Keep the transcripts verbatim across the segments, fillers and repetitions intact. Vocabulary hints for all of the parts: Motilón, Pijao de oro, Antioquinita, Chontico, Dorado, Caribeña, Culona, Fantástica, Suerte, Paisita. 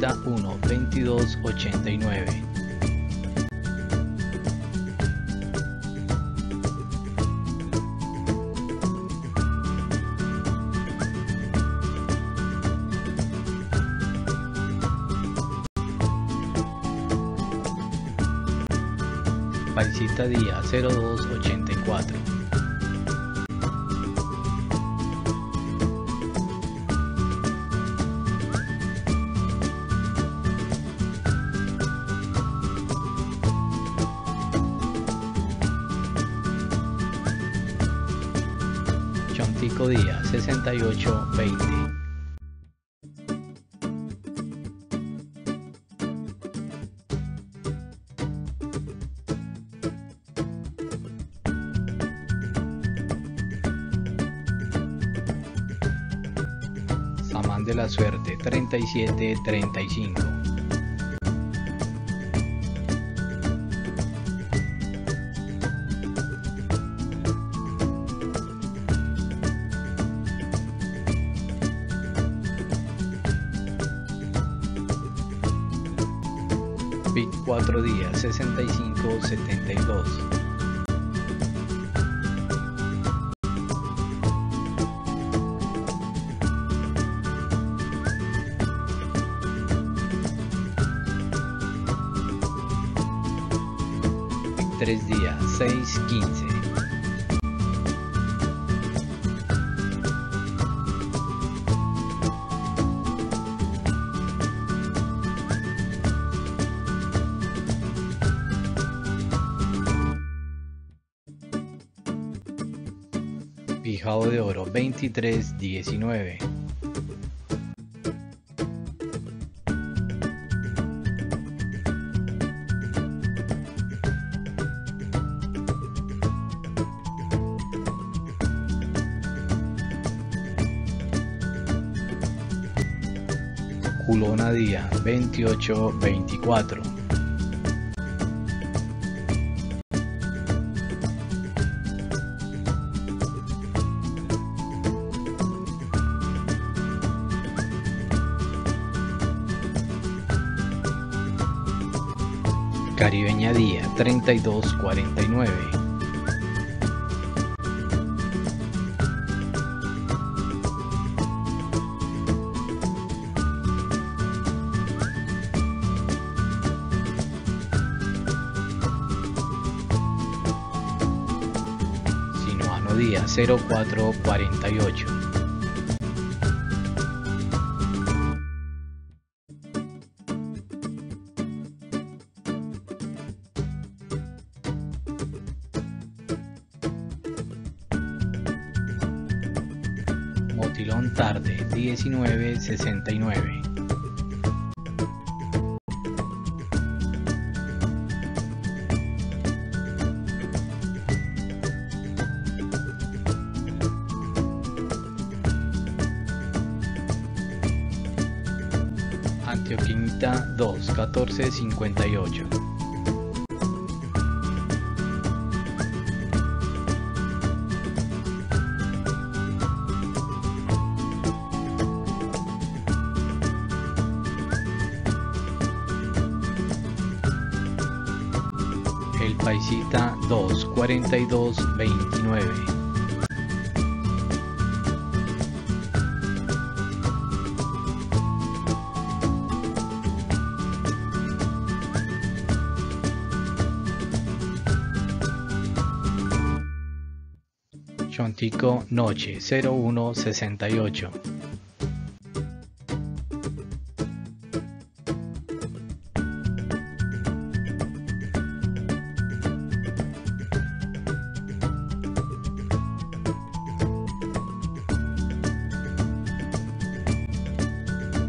treinta y uno veintidós ochenta y nueve. Paisita día cero dos ochenta y cuatro. Chontico día sesenta y ocho veinte. De la suerte treinta y siete treinta y cinco. Pick cuatro días sesenta y cinco setenta y dos. Tres días, seis quince. Pijao de oro, veintitrés diecinueve. Culona día veintiocho veinticuatro. Caribeña día treinta y dos cuarenta y nueve. Día cero cuatro cuarenta y ocho. Motilón tarde diecinueve sesenta y nueve. Antioquinita dos catorce cincuenta y ocho. El Paisita dos cuarenta y dos veintinueve. Chontico noche cero uno sesenta y ocho.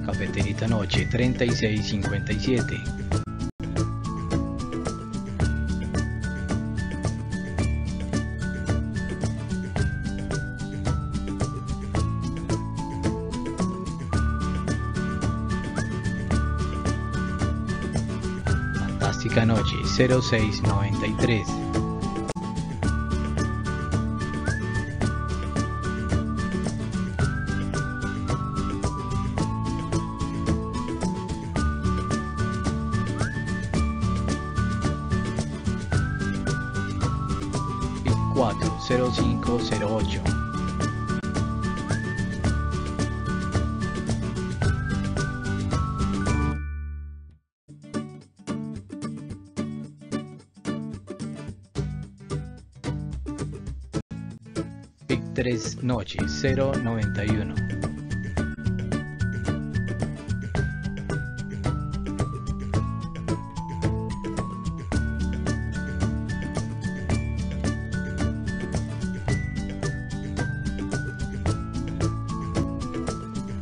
Cafeterita noche treinta y seis cincuenta y siete. Fantástica noche cero seis noventa y tres. cero cinco cero ocho. Tres noches cero noventa y uno.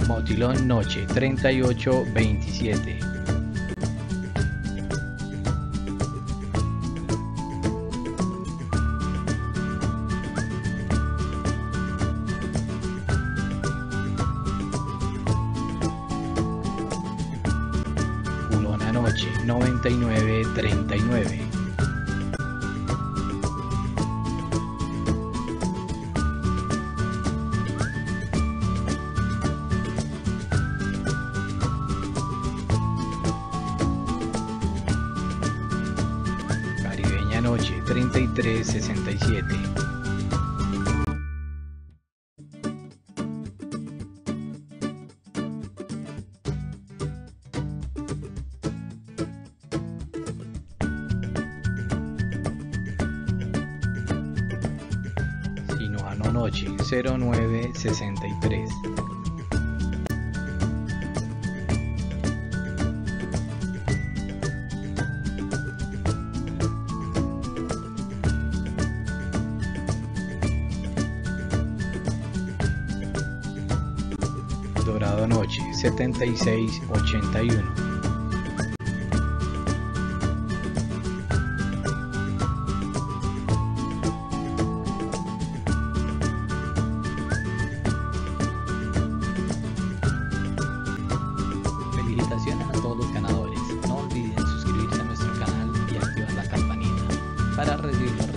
Motilón noche treinta y ocho veintisiete. Noche noventa y nueve treinta y nueve. Caribeña noche treinta y tres sesenta y siete. Noche cero nueve sesenta y tres. Dorado noche setenta y seis ochenta y uno. Para recibirlo.